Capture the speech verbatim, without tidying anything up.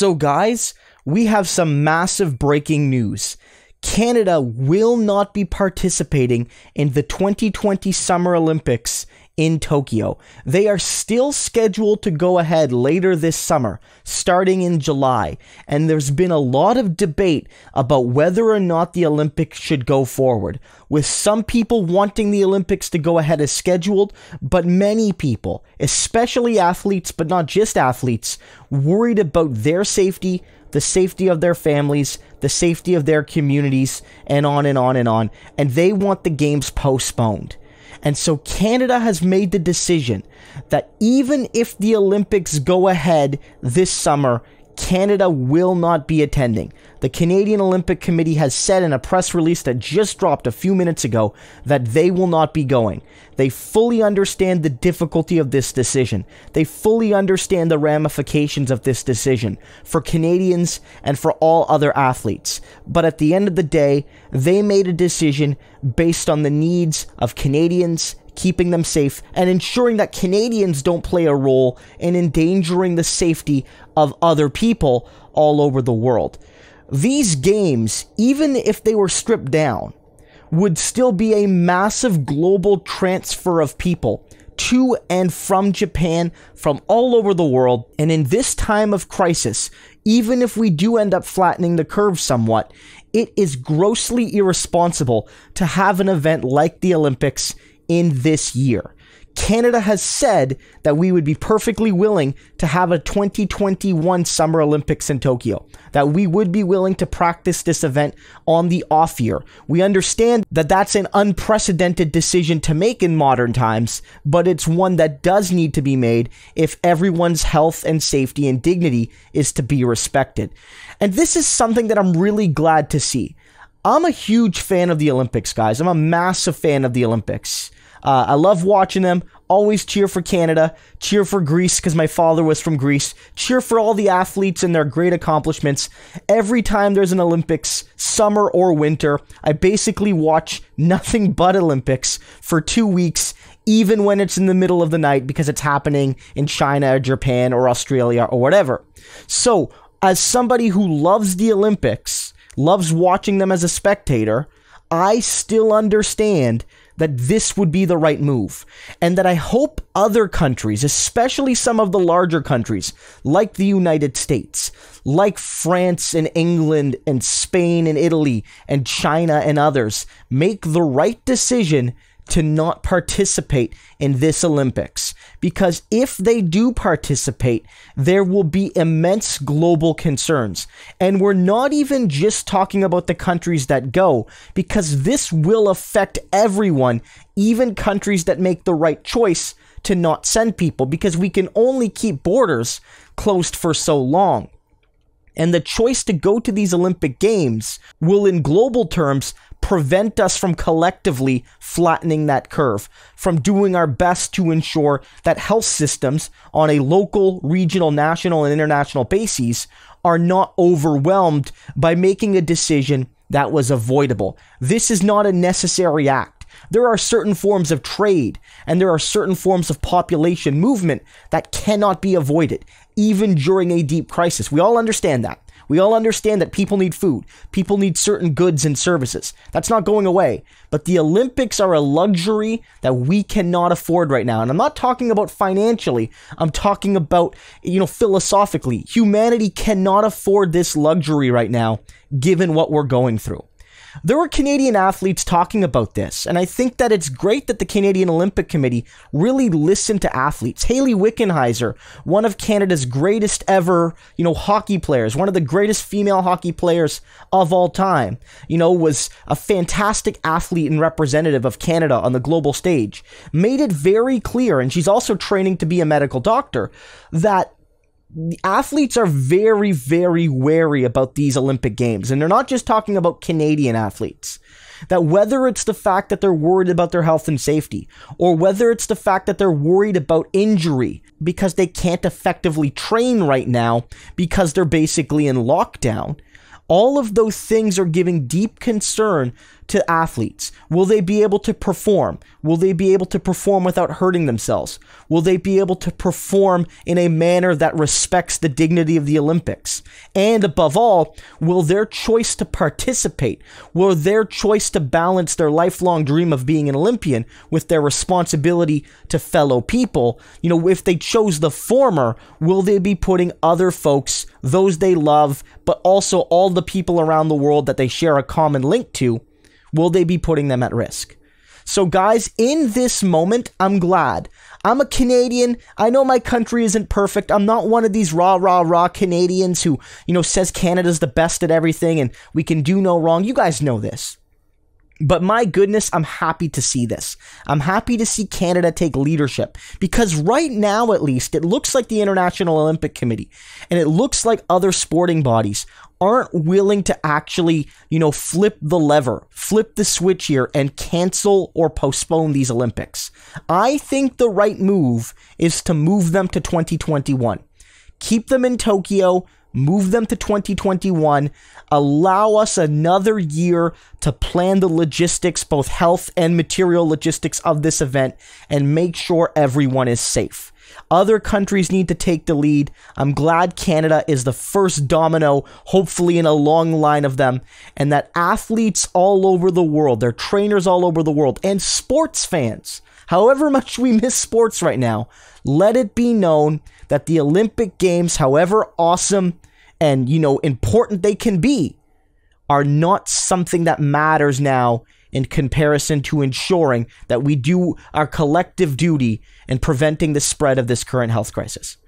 So guys, we have some massive breaking news. Canada will not be participating in the twenty twenty Summer Olympics in Tokyo. They are still scheduled to go ahead later this summer, starting in July, and there's been a lot of debate about whether or not the Olympics should go forward, with some people wanting the Olympics to go ahead as scheduled, but many people, especially athletes, but not just athletes, worried about their safety, the safety of their families, the safety of their communities, and on and on and on, and they want the games postponed. And so Canada has made the decision that even if the Olympics go ahead this summer, Canada will not be attending. The Canadian Olympic Committee has said in a press release that just dropped a few minutes ago that they will not be going. They fully understand the difficulty of this decision. They fully understand the ramifications of this decision for Canadians and for all other athletes. But at the end of the day, they made a decision based on the needs of Canadians, keeping them safe, and ensuring that Canadians don't play a role in endangering the safety of other people all over the world. These games, even if they were stripped down, would still be a massive global transfer of people to and from Japan, from all over the world. And in this time of crisis, even if we do end up flattening the curve somewhat, it is grossly irresponsible to have an event like the Olympics in this year. Canada has said that we would be perfectly willing to have a twenty twenty-one Summer Olympics in Tokyo, that we would be willing to practice this event on the off year. We understand that that's an unprecedented decision to make in modern times, but it's one that does need to be made if everyone's health and safety and dignity is to be respected. And this is something that I'm really glad to see. I'm a huge fan of the Olympics, guys. I'm a massive fan of the Olympics. Uh, I love watching them. Always cheer for Canada, cheer for Greece because my father was from Greece, cheer for all the athletes and their great accomplishments. Every time there's an Olympics, summer or winter, I basically watch nothing but Olympics for two weeks, even when it's in the middle of the night because it's happening in China or Japan or Australia or whatever. So, as somebody who loves the Olympics, loves watching them as a spectator, I still understand that this would be the right move, and that I hope other countries, especially some of the larger countries, like the United States, like France and England and Spain and Italy and China and others, make the right decision to not participate in this Olympics. Because if they do participate, there will be immense global concerns. And we're not even just talking about the countries that go, because this will affect everyone, even countries that make the right choice to not send people, because we can only keep borders closed for so long. And the choice to go to these Olympic Games will, in global terms, prevent us from collectively flattening that curve, from doing our best to ensure that health systems on a local, regional, national, and international basis are not overwhelmed by making a decision that was avoidable. This is not a necessary act. There are certain forms of trade and there are certain forms of population movement that cannot be avoided, even during a deep crisis. We all understand that. We all understand that people need food. People need certain goods and services. That's not going away. But the Olympics are a luxury that we cannot afford right now. And I'm not talking about financially. I'm talking about, you know, philosophically. Humanity cannot afford this luxury right now, given what we're going through. There were Canadian athletes talking about this, and I think that it's great that the Canadian Olympic Committee really listened to athletes. Hayley Wickenheiser, one of Canada's greatest ever, you know, hockey players, one of the greatest female hockey players of all time, you know, was a fantastic athlete and representative of Canada on the global stage, made it very clear, and she's also training to be a medical doctor, that the athletes are very, very wary about these Olympic Games. And they're not just talking about Canadian athletes. That whether it's the fact that they're worried about their health and safety, or whether it's the fact that they're worried about injury because they can't effectively train right now because they're basically in lockdown, All of those things are giving deep concern to athletes. Will they be able to perform? Will they be able to perform without hurting themselves? Will they be able to perform in a manner that respects the dignity of the Olympics? And above all, will their choice to participate, will their choice to balance their lifelong dream of being an Olympian with their responsibility to fellow people, you know, if they chose the former, will they be putting other folks, those they love, but also all the people around the world that they share a common link to, will they be putting them at risk? So guys, in this moment, I'm glad. I'm a Canadian. I know my country isn't perfect. I'm not one of these rah, rah, rah Canadians who, you know, says Canada's the best at everything and we can do no wrong. You guys know this. But my goodness, I'm happy to see this. I'm happy to see Canada take leadership, because right now, at least, it looks like the International Olympic Committee and it looks like other sporting bodies aren't willing to actually, you know, flip the lever, flip the switch here and cancel or postpone these Olympics. I think the right move is to move them to twenty twenty-one. Keep them in Tokyo. Move them to twenty twenty-one, allow us another year to plan the logistics, both health and material logistics of this event, and make sure everyone is safe. Other countries need to take the lead. I'm glad Canada is the first domino, hopefully in a long line of them, and that athletes all over the world, their trainers all over the world, and sports fans, however much we miss sports right now, let it be known that the Olympic Games, however awesome and, you know, important they can be, are not something that matters now in comparison to ensuring that we do our collective duty in preventing the spread of this current health crisis.